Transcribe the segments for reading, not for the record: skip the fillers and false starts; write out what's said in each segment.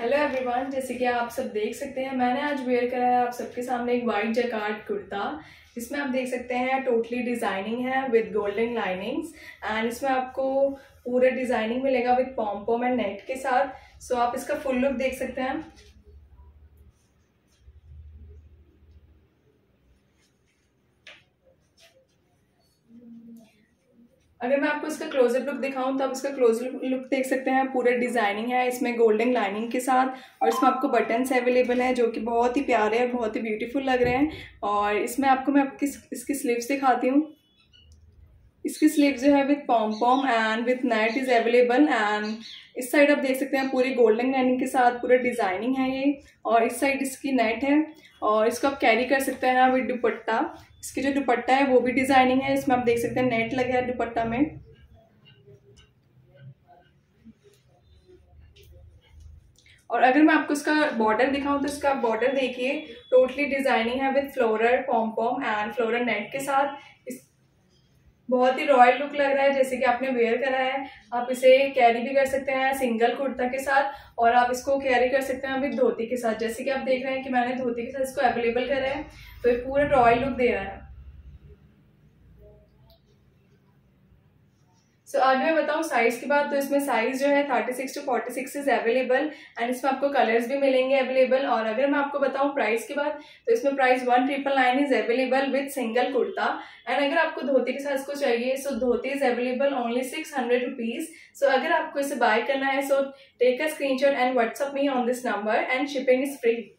Hello everyone, जैसे कि आप सब देख सकते हैं मैंने आज वेयर करा है आप सबके सामने एक वाइट जैकार्ड कुर्ता, जिसमें आप देख सकते हैं टोटली डिज़ाइनिंग है विद गोल्डन लाइनिंग्स एंड इसमें आपको पूरा डिज़ाइनिंग मिलेगा with pom pom and net के साथ। सो आप इसका फुल लुक देख सकते हैं। अगर मैं आपको इसका क्लोजअप लुक दिखाऊं तो आप इसका क्लोजअप लुक देख सकते हैं। पूरा डिज़ाइनिंग है इसमें गोल्डन लाइनिंग के साथ और इसमें आपको बटन्स अवेलेबल हैं जो कि बहुत ही प्यारे और बहुत ही ब्यूटीफुल लग रहे हैं। और इसमें आपको मैं इसकी स्लीव्स दिखाती हूँ। इसकी स्लीव्स जो है with pom pom and with net is available and इस साइड आप देख सकते हैं पूरी गोल्डन लाइनिंग के साथ पूरा डिज़ाइनिंग है ये, और इस साइड इसकी नेट है और इसको आप कैरी कर सकते हैं विथ दुपट्टा। इसकी जो दुपट्टा है वो भी डिज़ाइनिंग है, इसमें आप देख सकते हैं नेट लगा है दुपट्टा में। और अगर मैं आपको इसका बॉर्डर दिखाऊं तो इसका बॉर्डर देखिए टोटली डिज़ाइनिंग है with floral pom pom and floral net के साथ। इस बहुत ही रॉयल लुक लग रहा है जैसे कि आपने वेयर करा है। आप इसे कैरी भी कर सकते हैं सिंगल कुर्ता के साथ और आप इसको कैरी कर सकते हैं विद धोती के साथ। जैसे कि आप देख रहे हैं कि मैंने धोती के साथ इसको अवेलेबल करा है, तो ये पूरा रॉयल लुक दे रहा है। सो आज मैं बताऊँ साइज़ की बात, तो इसमें साइज़ जो है 36 to 46 इज़ अवेलेबल एंड इसमें आपको कलर्स भी मिलेंगे अवेलेबल। और अगर मैं आपको बताऊँ प्राइस की बात, तो इसमें price 1999 is available with single kurta. And अगर आपको धोती के साथ इसको चाहिए so dhoti is available only 600 rupees. So अगर आपको इसे बाय करना है so take a screenshot and WhatsApp me on this number and shipping is free.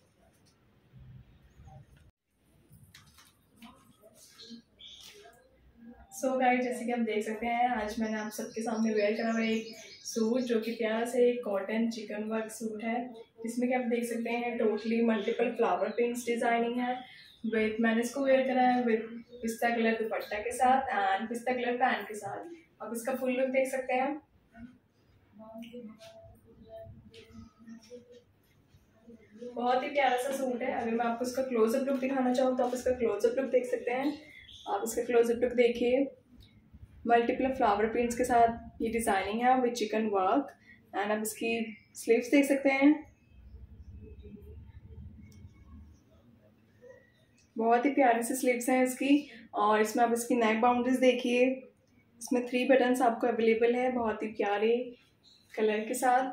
So guys, जैसे कि आप देख सकते हैं आज मैंने आप सबके सामने वेयर करा हुआ एक सूट जो कि प्यारा से एक कॉटन चिकन वर्क सूट है, जिसमें कि आप देख सकते हैं totally multiple flower prints designing है विद मैंने इसको वेयर करा है विद पिस्ता कलर दुपट्टा के साथ एंड पिस्ता कलर पैंट के साथ। आप इसका फुल लुक देख सकते हैं। बहुत ही प्यारा सा सूट है। अगर मैं आपको इसका क्लोजअप लुक दिखाना चाहूँ तो आप इसका क्लोजअप लुक देख सकते हैं। आप इसका क्लोजअप लुक देखिए, मल्टीपल फ्लावर प्रिंट्स के साथ ये डिज़ाइनिंग है विद चिकन वर्क एंड आप इसकी स्लीव्स देख सकते हैं। बहुत ही प्यारे से स्लीव्स हैं इसकी। और इसमें आप इसकी नेक बाउंड्रीज देखिए, इसमें 3 बटन्स आपको अवेलेबल है बहुत ही प्यारे कलर के साथ।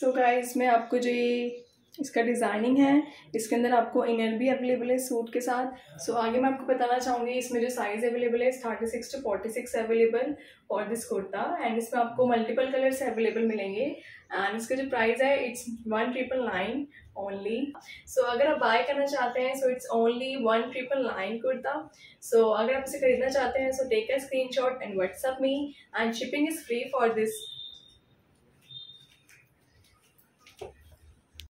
सो गाइस, इसमें आपको जो ये इसका डिज़ाइनिंग है इसके अंदर आपको इनर भी अवेलेबल है सूट के साथ। सो आगे मैं आपको बताना चाहूँगी इसमें जो साइज़ अवेलेबल है 36 to 46 अवेलेबल और दिस कुर्ता एंड इसमें आपको मल्टीपल कलर्स अवेलेबल मिलेंगे एंड इसका जो प्राइस है इट्स 1999 ओनली। सो अगर आप बाय करना चाहते हैं so it's only 1999 kurta. So अगर आप इसे खरीदना चाहते हैं so take a screenshot and WhatsApp me and shipping is free for this